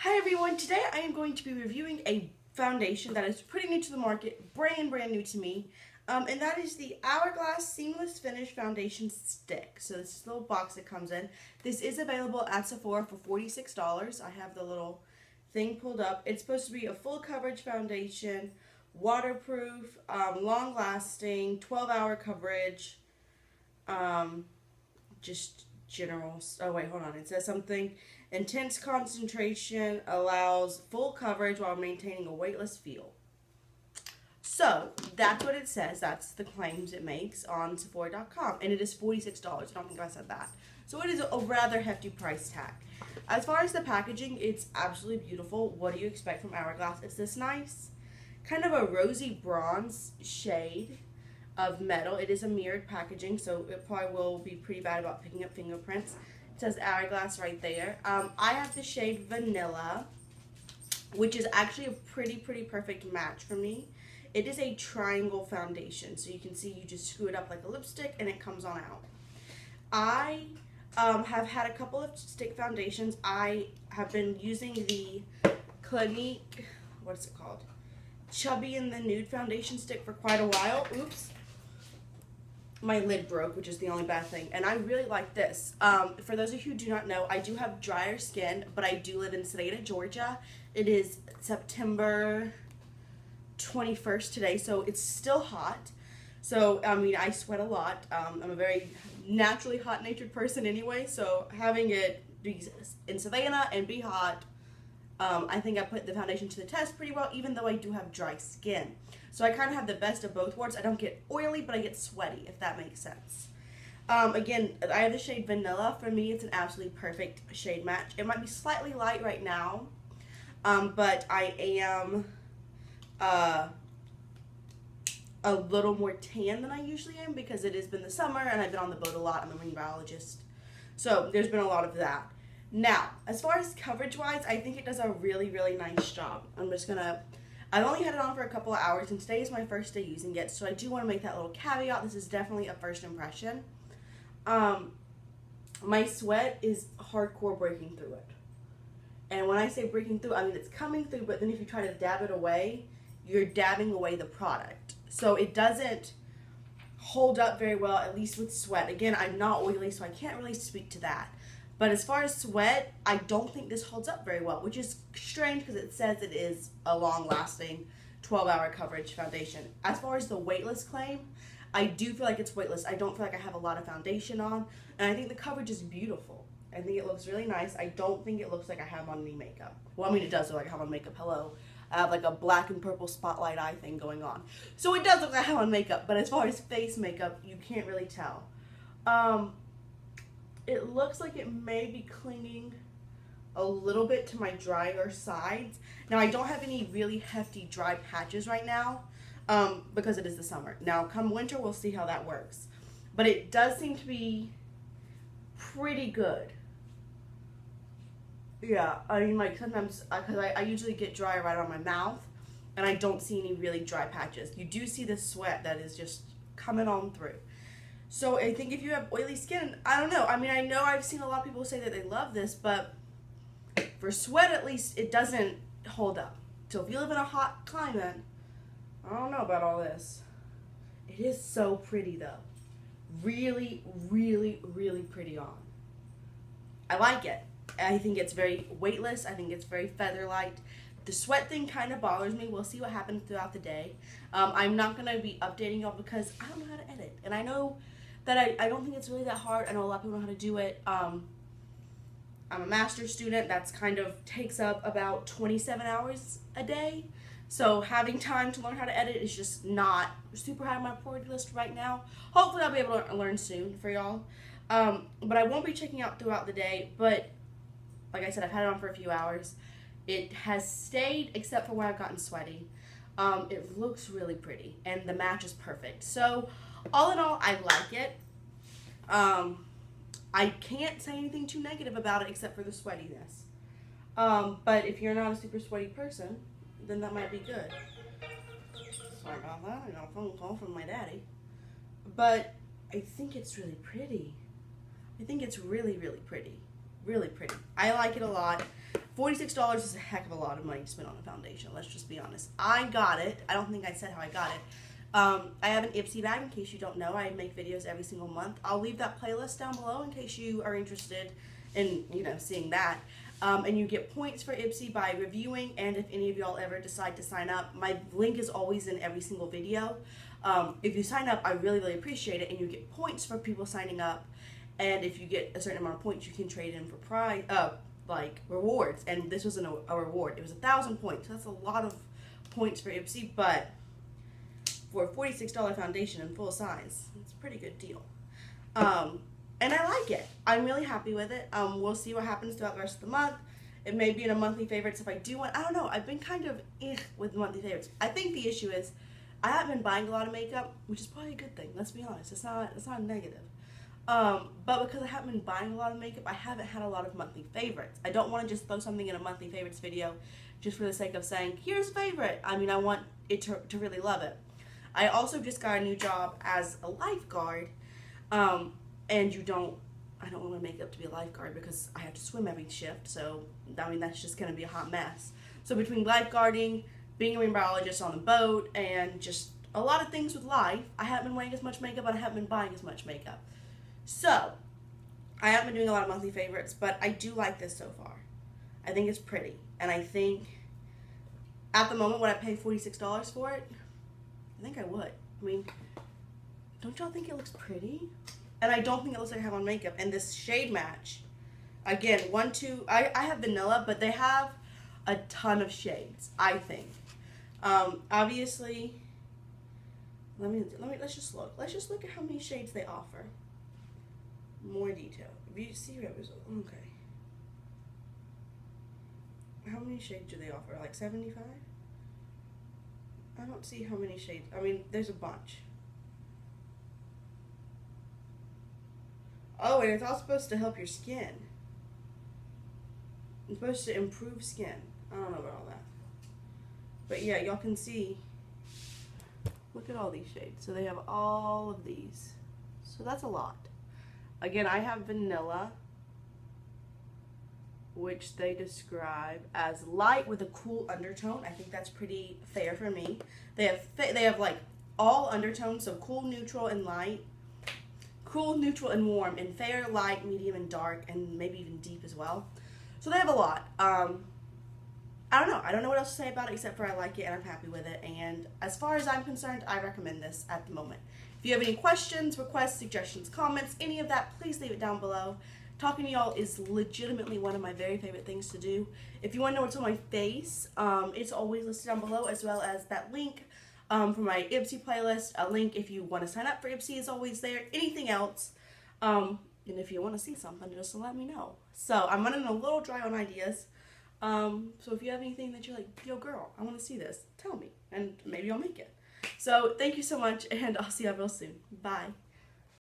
Hi everyone, today I am going to be reviewing a foundation that is pretty new to the market, brand new to me, and that is the Hourglass Seamless Finish Foundation Stick. So this is the little box that comes in. This is available at Sephora for $46. I have the little thing pulled up. It's supposed to be a full coverage foundation, waterproof, long lasting, 12-hour coverage, just general. Oh wait, hold on, it says something. Intense concentration allows full coverage while maintaining a weightless feel. So that's what it says. That's the claims it makes on Sephora.com, and it is $46. I don't think I said that. So it is a rather hefty price tag. As far as the packaging, it's absolutely beautiful. What do you expect from Hourglass? It's this nice, kind of a rosy bronze shade of metal. It is a mirrored packaging, so it probably will be pretty bad about picking up fingerprints. It says Hourglass right there. I have the shade Vanilla, which is actually a pretty perfect match for me. It is a triangle foundation, so you can see you just screw it up like a lipstick and it comes on out. I have had a couple of stick foundations. I have been using the Clinique, what's it called? Chubby in the Nude foundation stick for quite a while. Oops. My lid broke, which is the only bad thing, and I really like this. For those of you who do not know, I do have drier skin, but I do live in Savannah, Georgia. It is September 21st today, so it's still hot. So, I mean, I sweat a lot. I'm a very naturally hot-natured person anyway, so having it be in Savannah and be hot, I think I put the foundation to the test pretty well, even though I do have dry skin. So I kind of have the best of both worlds. I don't get oily, but I get sweaty, if that makes sense. Again, I have the shade Vanilla. For me, it's an absolutely perfect shade match. It might be slightly light right now, but I am a little more tan than I usually am because it has been the summer and I've been on the boat a lot. I'm a marine biologist, so there's been a lot of that. Now, as far as coverage-wise, I think it does a really nice job. I'm just gonna, I've only had it on for a couple of hours, and today is my first day using it, so I do want to make that little caveat. This is definitely a first impression. My sweat is hardcore breaking through it. And when I say breaking through, I mean it's coming through, but then if you try to dab it away, you're dabbing away the product. So it doesn't hold up very well, at least with sweat. Again, I'm not oily, so I can't really speak to that. But as far as sweat, I don't think this holds up very well, which is strange because it says it is a long-lasting 12-hour coverage foundation. As far as the weightless claim, I do feel like it's weightless. I don't feel like I have a lot of foundation on, and I think the coverage is beautiful. I think it looks really nice. I don't think it looks like I have on any makeup. Well, I mean, it does look like I have on makeup. Hello. I have like a black and purple spotlight eye thing going on. So it does look like I have on makeup, but as far as face makeup, you can't really tell. It looks like it may be clinging a little bit to my drier sides. Now, I don't have any really hefty dry patches right now because it is the summer. Now, come winter, we'll see how that works. But it does seem to be pretty good. Yeah, I mean, like sometimes, because I usually get dry right on my mouth, and I don't see any really dry patches. You do see the sweat that is just coming on through. So I think if you have oily skin, I don't know. I mean, I know I've seen a lot of people say that they love this, but for sweat at least, it doesn't hold up. So if you live in a hot climate, I don't know about all this. It is so pretty though. Really pretty on. I like it. I think it's very weightless. I think it's very feather light. The sweat thing kind of bothers me. We'll see what happens throughout the day. I'm not going to be updating y'all because I don't know how to edit. And I know that I don't think it's really that hard. I know a lot of people know how to do it. I'm a master's student. That's kind of takes up about 27 hours a day. So having time to learn how to edit is just not super high on my priority list right now. Hopefully I'll be able to learn soon for y'all. But I won't be checking out throughout the day. But like I said, I've had it on for a few hours. It has stayed except for where I've gotten sweaty. It looks really pretty, and the match is perfect. So, all in all, I like it. I can't say anything too negative about it except for the sweatiness. But if you're not a super sweaty person, then that might be good. Sorry about that. I got a phone call from my daddy. But I think it's really pretty. I think it's really pretty. I like it a lot. $46 is a heck of a lot of money to spend on a foundation, let's just be honest. I got it. I don't think I said how I got it. I have an Ipsy bag, in case you don't know. I make videos every single month. I'll leave that playlist down below in case you are interested in, you know, seeing that. And you get points for Ipsy by reviewing, and if any of y'all ever decide to sign up, my link is always in every single video. If you sign up, I really, really appreciate it, and you get points for people signing up, and if you get a certain amount of points, you can trade in for prize, like rewards, and this wasn't a reward. It was 1,000 points, so that's a lot of points for Ipsy, but for a $46 foundation in full size, it's a pretty good deal. And I like it. I'm really happy with it. We'll see what happens throughout the rest of the month. It may be in a monthly favorites if I do one. I don't know. I've been kind of with monthly favorites. I think the issue is I haven't been buying a lot of makeup, which is probably a good thing. Let's be honest. It's not negative. But because I haven't been buying a lot of makeup, I haven't had a lot of monthly favorites. I don't want to just throw something in a monthly favorites video just for the sake of saying, here's favorite. I mean, I want it to really love it. I also just got a new job as a lifeguard. And I don't want to make up to be a lifeguard because I have to swim every shift, so, I mean, that's just going to be a hot mess. So between lifeguarding, being a marine biologist on the boat, and just a lot of things with life, I haven't been wearing as much makeup, and I haven't been buying as much makeup. So, I haven't been doing a lot of monthly favorites, but I do like this so far. I think it's pretty, and I think, at the moment, would I pay $46 for it? I think I would. I mean, don't y'all think it looks pretty? And I don't think it looks like I have on makeup. And this shade match, again, I have Vanilla, but they have a ton of shades, I think. Obviously, let's just look. Let's just look at how many shades they offer. More detail. If you see what was, okay. How many shades do they offer? Like 75? I don't see how many shades. I mean, there's a bunch. Oh, and it's all supposed to help your skin. It's supposed to improve skin. I don't know about all that. But yeah, y'all can see. Look at all these shades. So they have all of these. So that's a lot. Again, I have Vanilla, which they describe as light with a cool undertone. I think that's pretty fair for me. They have like all undertones, so cool, neutral, and light. Cool, neutral, and warm, and fair, light, medium, and dark, and maybe even deep as well. So they have a lot. I don't know. I don't know what else to say about it except for I like it and I'm happy with it. And as far as I'm concerned, I recommend this at the moment. If you have any questions, requests, suggestions, comments, any of that, please leave it down below. Talking to y'all is legitimately one of my very favorite things to do. If you want to know what's on my face, it's always listed down below, as well as that link. For my Ipsy playlist, a link if you want to sign up for Ipsy is always there. Anything else, and if you want to see something, just let me know. So I'm running a little dry on ideas. So if you have anything that you're like, yo girl, I want to see this, tell me, and maybe I'll make it. So thank you so much, and I'll see you real soon. Bye.